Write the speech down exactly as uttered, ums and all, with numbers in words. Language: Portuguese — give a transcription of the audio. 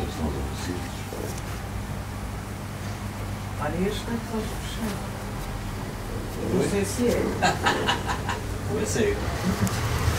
eles são adormecidos. Olha, este tem que puxar. Não sei se é. Não sei.